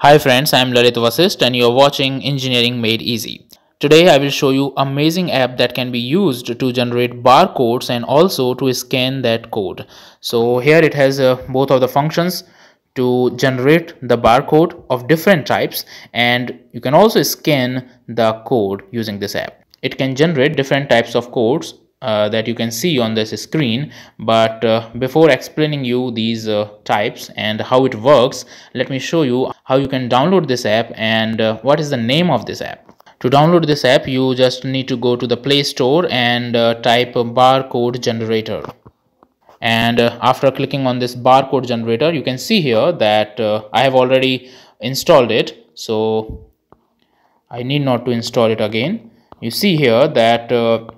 Hi friends, I am Lalit Vasisht and you are watching Engineering Made Easy. Today I will show you an amazing app that can be used to generate barcodes and also to scan that code. So here it has both of the functions to generate the barcode of different types, and you can also scan the code using this app. It can generate different types of codes that you can see on this screen, but before explaining you these types and how it works, let me show you how you can download this app and what is the name of this app. To download this app, you just need to go to the Play Store and type barcode generator, and after clicking on this barcode generator, you can see here that I have already installed it, so I need not to install it again. You see here that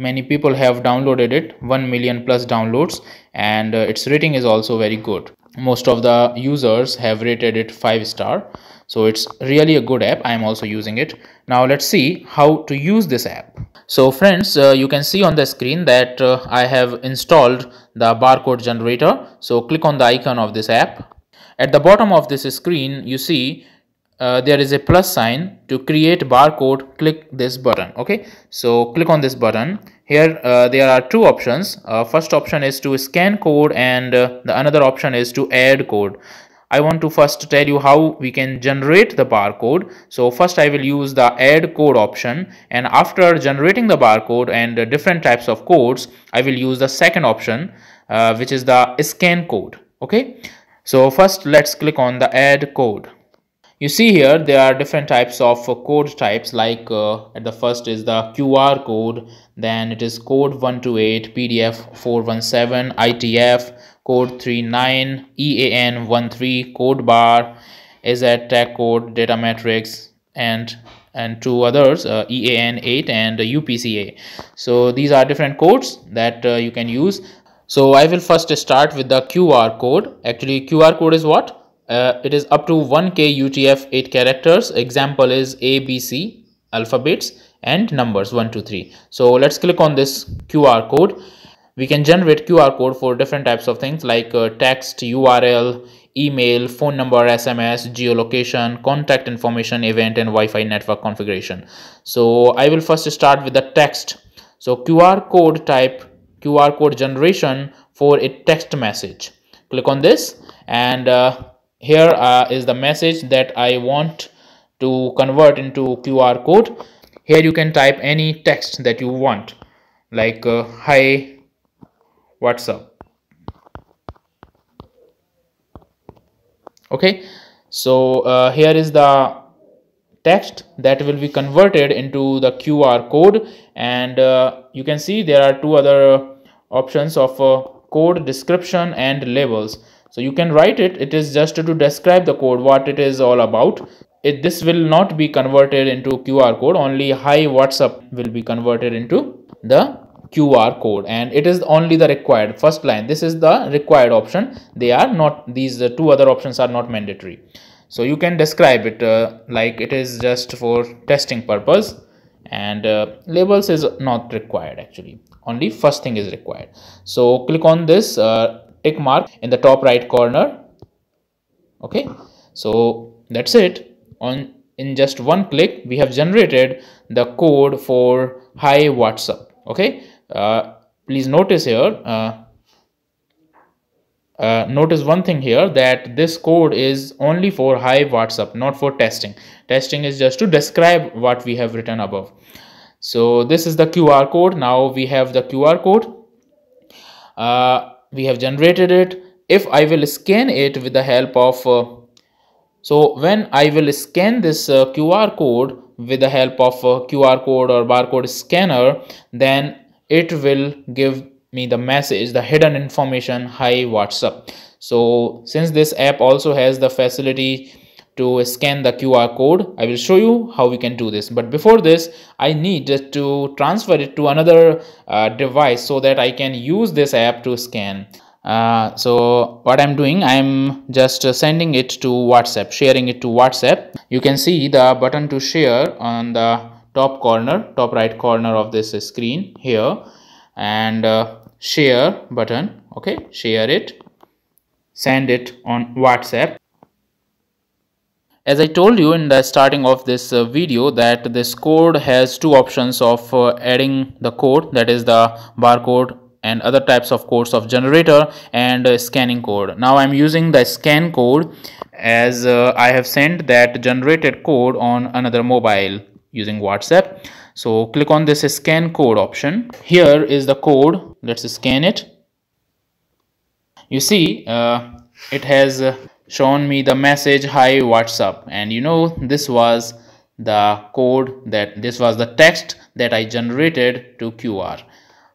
many people have downloaded it, 1 million plus downloads, and its rating is also very good. Most of the users have rated it 5-star, so it's really a good app. I am also using it. Now let's see how to use this app. So friends, you can see on the screen that I have installed the barcode generator. So click on the icon of this app. At the bottom of this screen, you see there is a plus sign. To create barcode, click this button. Okay, so click on this button. Here there are two options. First option is to scan code, and the another option is to add code. I want to first tell you how we can generate the barcode. So first I will use the add code option, and after generating the barcode and different types of codes, I will use the second option, which is the scan code. Okay, so first let's click on the add code. You see here there are different types of code types, like at the first is the QR code, then it is code 128, PDF417, ITF, code 39, EAN-13, code bar, Aztec Code, Data Matrix, and two others, EAN-8 and UPC-A. So these are different codes that you can use. So I will first start with the QR code. Actually, QR code is what? It is up to 1K UTF-8 characters. Example is A, B, C, alphabets and numbers 1, 2, 3. So let's click on this QR code. We can generate QR code for different types of things, like text, URL, email, phone number, SMS, geolocation, contact information, event and Wi-Fi network configuration. So I will first start with the text. So QR code type, QR code generation for a text message. Click on this, and here is the message that I want to convert into QR code. Here you can type any text that you want, like hi, what's up. Okay, so here is the text that will be converted into the QR code, and you can see there are two other options of code description and labels. So you can write it. It is just to describe the code, what it is all about. This will not be converted into QR code. Only hi, what's up will be converted into the QR code, and it is only the required first line. This is the required option. They are not, these two other options are not mandatory. So you can describe it like it is just for testing purpose, and labels is not required. Actually, only first thing is required. So click on this tick mark in the top right corner. Okay, so that's it. In just one click, we have generated the code for hi, WhatsApp. Okay, please notice here. Notice one thing here, that this code is only for hi, WhatsApp, not for testing. Testing is just to describe what we have written above. So this is the QR code. Now we have the QR code. We have generated it. If I will scan it with the help of so when I will scan this QR code with the help of QR code or barcode scanner, then it will give me the message, the hidden information, hi, WhatsApp. So since this app also has the facility to scan the QR code, I will show you how we can do this. But before this, I need to transfer it to another device so that I can use this app to scan. So what I'm doing, I'm just sending it to WhatsApp, sharing it to WhatsApp. You can see the button to share on the top corner, top right corner of this screen here, and share button. Okay, share it, send it on WhatsApp. As I told you in the starting of this video that this code has two options of adding the code, that is the barcode and other types of codes of generator, and scanning code. Now I'm using the scan code as I have sent that generated code on another mobile using WhatsApp. So click on this scan code option. Here is the code. Let's scan it. You see it has shown me the message, hi WhatsApp, and you know this was the code, that this was the text that I generated to QR,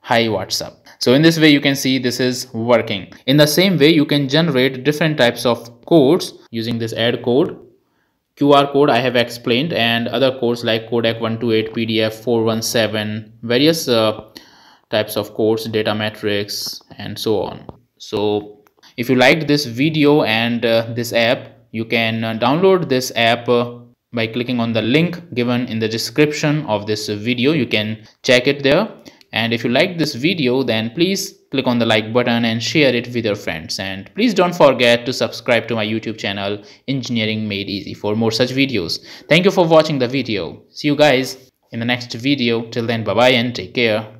hi WhatsApp. So in this way you can see this is working. In the same way you can generate different types of codes using this add code. QR code I have explained, and other codes like codec 128, PDF417, various types of codes, data matrix, and so on. So if you liked this video and this app, you can download this app by clicking on the link given in the description of this video. You can check it there. And if you liked this video, then please click on the like button and share it with your friends. And please don't forget to subscribe to my YouTube channel Engineering Made Easy for more such videos. Thank you for watching the video. See you guys in the next video. Till then, bye bye and take care.